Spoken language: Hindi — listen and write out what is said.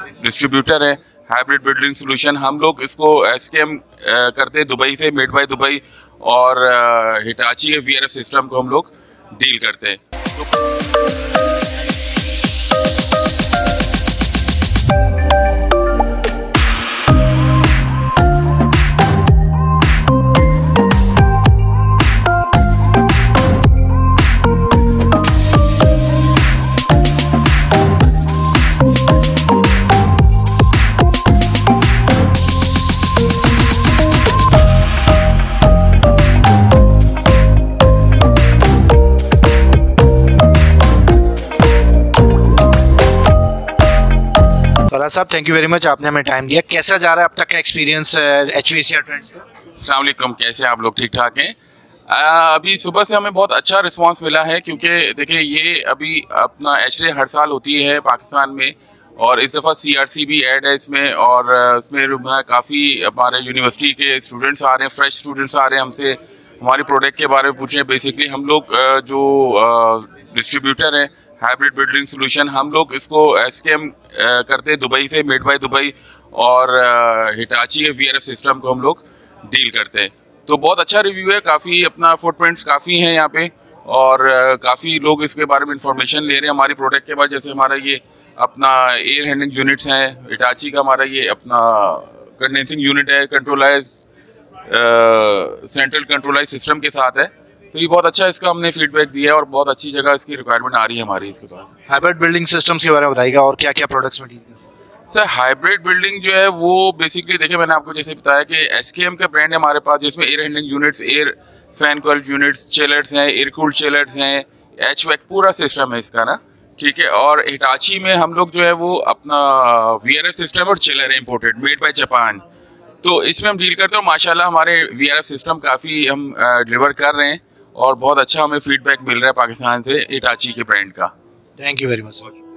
डिस्ट्रीब्यूटर है हाइब्रिड बिल्डिंग सॉल्यूशन। हम लोग इसको एसकेएम करते हैं दुबई से, मेड बाय दुबई, और हिटाची के वीआरएफ सिस्टम को हम लोग डील करते हैं। साहब थैंक यू वेरी मच, आपने हमें टाइम दिया। कैसा जा रहा है अब तक का एक्सपीरियंस एचवीएसीआर ट्रेंड्स का? अस्सलाम वालेकुम, कैसे आप लोग, ठीक ठाक हैं? अभी सुबह से हमें बहुत अच्छा रिस्पांस मिला है, क्योंकि देखिए ये अभी अपना एचए हर साल होती है पाकिस्तान में, और इस दफ़ा सीआरसी भी ऐड है इसमें, और इसमें काफ़ी हमारे यूनिवर्सिटी के स्टूडेंट्स आ रहे हैं, फ्रेश स्टूडेंट्स आ रहे हैं, हमसे हमारे प्रोडक्ट के बारे में पूछ रहे हैं। बेसिकली हम लोग जो डिस्ट्रीब्यूटर है हाइब्रिड बिल्डिंग सॉल्यूशन, हम लोग इसको एसकेएम करते हैं दुबई से, मेड बाय दुबई, और हिटाची के वीआरएफ सिस्टम को हम लोग डील करते हैं। तो बहुत अच्छा रिव्यू है, काफ़ी अपना फुटप्रिंट्स काफ़ी हैं यहाँ पे, और काफ़ी लोग इसके बारे में इंफॉर्मेशन ले रहे हैं हमारे प्रोडक्ट के बारे। जैसे हमारा ये अपना एयर हैंडलिंग यूनिट्स हैं हिटाची का, हमारा ये अपना कंडेंसिंग यूनिट है, कंट्रोलाइज सेंट्रल कंट्रोलाइज सिस्टम के साथ है। तो ये बहुत अच्छा इसका हमने फीडबैक दिया है, और बहुत अच्छी जगह इसकी रिक्वायरमेंट आ रही है हमारी। इसके पास हाइब्रिड बिल्डिंग सिस्टम्स के बारे में बताइएगा, और क्या क्या प्रोडक्ट्स में डील है? सर हाइब्रिड बिल्डिंग जो है वो बेसिकली देखिए, मैंने आपको जैसे बताया कि एसकेएम का ब्रांड है हमारे पास, जिसमें air handling units, air fan coil units, chillers हैं, एयर कूल्ड चिलर्स हैं, एचवैक पूरा सिस्टम है इसका ना, ठीक है। और हिटाची में हम लोग जो है वो अपना वीआरएफ सिस्टम और चिलर है इम्पोर्टेड, मेड बाय जापान, तो इसमें हम डील करते हैं। माशाल्लाह हमारे वीआरएफ सिस्टम काफ़ी हम डिलीवर कर रहे हैं, और बहुत अच्छा हमें फीडबैक मिल रहा है पाकिस्तान से हिटाची के ब्रांड का। Thank you very much.